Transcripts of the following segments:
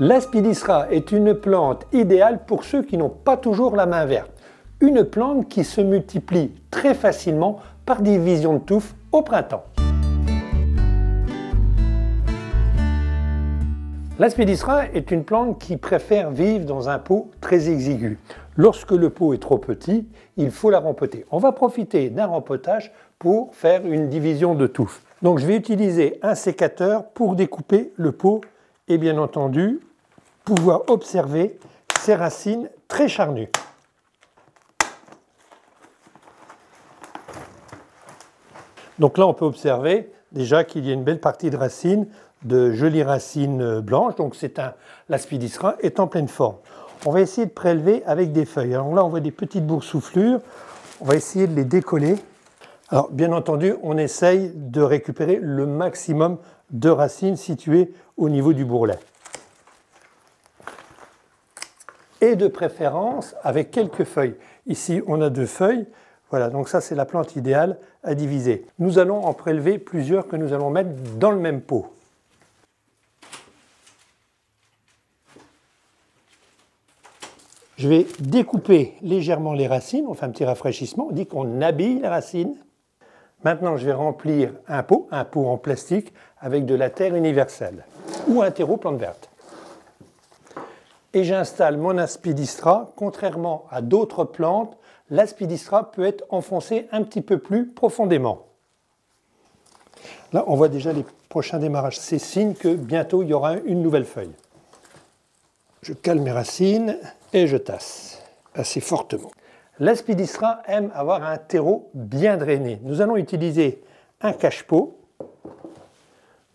L'aspidistra est une plante idéale pour ceux qui n'ont pas toujours la main verte. Une plante qui se multiplie très facilement par division de touffes au printemps. L'aspidistra est une plante qui préfère vivre dans un pot très exigu. Lorsque le pot est trop petit, il faut la rempoter. On va profiter d'un rempotage pour faire une division de touffes. Donc je vais utiliser un sécateur pour découper le pot et bien entendu pouvoir observer ses racines très charnues. Donc là, on peut observer déjà qu'il y a une belle partie de racines, de jolies racines blanches. Donc l'aspidistra est en pleine forme. On va essayer de prélever avec des feuilles. Alors là, on voit des petites boursouflures. On va essayer de les décoller. Alors bien entendu, on essaye de récupérer le maximum de racines situées au niveau du bourrelet. Et de préférence avec quelques feuilles. Ici, on a 2 feuilles. Voilà, donc ça c'est la plante idéale à diviser. Nous allons en prélever plusieurs que nous allons mettre dans le même pot. Je vais découper légèrement les racines, on fait un petit rafraîchissement, on dit qu'on habille les racines. Maintenant je vais remplir un pot en plastique avec de la terre universelle ou un terreau plante verte. Et j'installe mon aspidistra. Contrairement à d'autres plantes, l'aspidistra peut être enfoncé un petit peu plus profondément. Là, on voit déjà les prochains démarrages. C'est signe que bientôt, il y aura une nouvelle feuille. Je cale mes racines et je tasse assez fortement. L'aspidistra aime avoir un terreau bien drainé. Nous allons utiliser un cache-pot.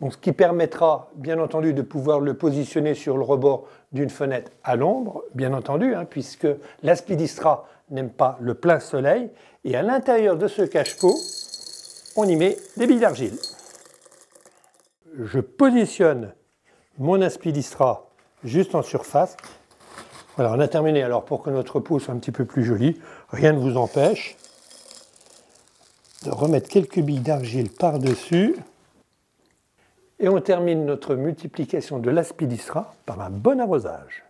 Donc, ce qui permettra, bien entendu, de pouvoir le positionner sur le rebord d'une fenêtre à l'ombre, bien entendu, hein, puisque l'aspidistra n'aime pas le plein soleil. Et à l'intérieur de ce cache-pot, on y met des billes d'argile. Je positionne mon aspidistra juste en surface. Voilà, on a terminé. Alors, pour que notre pot soit un petit peu plus joli, rien ne vous empêche de remettre quelques billes d'argile par-dessus. Et on termine notre multiplication de l'aspidistra par un bon arrosage.